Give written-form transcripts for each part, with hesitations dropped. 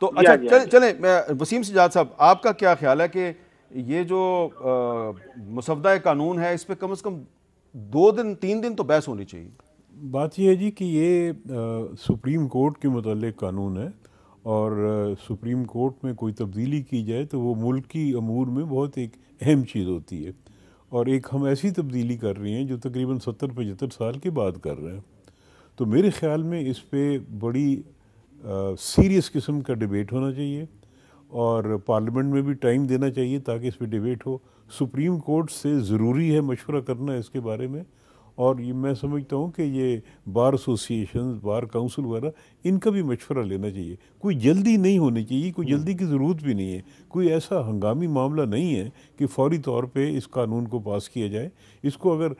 तो अच्छा चलें वसीम सिजाद साहब, आपका क्या ख्याल है कि ये जो मुसवदा कानून है इस पर कम से कम 2 दिन 3 दिन तो बहस होनी चाहिए? बात यह है जी कि ये सुप्रीम कोर्ट के मुतल्लिक़ कानून है और सुप्रीम कोर्ट में कोई तब्दीली की जाए तो वो मुल्क की अमूर में बहुत एक अहम चीज़ होती है, और एक हम ऐसी तब्दीली कर रहे हैं जो तकरीबन 70-75 साल के बाद कर रहे हैं। तो मेरे ख़्याल में इस पर बड़ी सीरियस किस्म का डिबेट होना चाहिए और पार्लियामेंट में भी टाइम देना चाहिए ताकि इस पर डिबेट हो। सुप्रीम कोर्ट से ज़रूरी है मशवरा करना इसके बारे में, और ये मैं समझता हूँ कि ये बार एसोसिएशन, बार काउंसिल वगैरह इनका भी मशवरा लेना चाहिए। कोई जल्दी नहीं होनी चाहिए, कोई जल्दी की ज़रूरत भी नहीं है, कोई ऐसा हंगामी मामला नहीं है कि फौरी तौर पे इस कानून को पास किया जाए। इसको अगर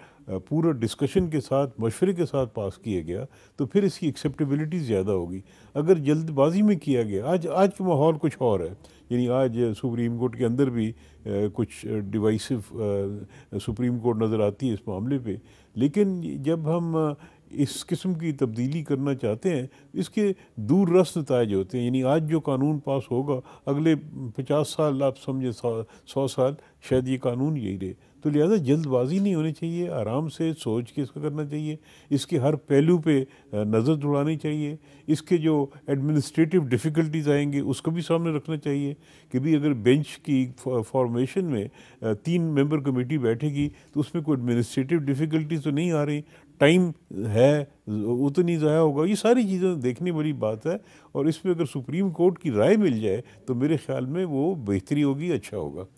पूरा डिस्कशन के साथ, मशवरे के साथ पास किया गया तो फिर इसकी एक्सेप्टेबिलिटी ज़्यादा होगी। अगर जल्दबाजी में किया गया, आज का माहौल कुछ और है, यानी आज सुप्रीम कोर्ट के अंदर भी कुछ डिवाइसिव सुप्रीम कोर्ट नज़र आती है इस मामले पे। लेकिन जब हम इस किस्म की तब्दीली करना चाहते हैं, इसके दूर रस नताज होते हैं। यानी आज जो कानून पास होगा, अगले 50 साल, आप समझे 100 साल शायद ये कानून यही रहे। तो लिहाजा जल्दबाजी नहीं होनी चाहिए, आराम से सोच के इसको करना चाहिए, इसके हर पहलू पे नज़र दौड़ानी चाहिए, इसके जो एडमिनिस्ट्रेटिव डिफ़िकल्टीज़ आएंगे उसको भी सामने रखना चाहिए कि भी अगर बेंच की फॉर्मेशन में 3 मेंबर कमेटी बैठेगी तो उसमें कोई एडमिनिस्ट्रेटिव डिफ़िकल्टीज तो नहीं आ रही, टाइम है उतनी ज़ाया होगा। ये सारी चीज़ें देखने वाली बात है, और इसमें अगर सुप्रीम कोर्ट की राय मिल जाए तो मेरे ख्याल में वो बेहतरी होगी, अच्छा होगा।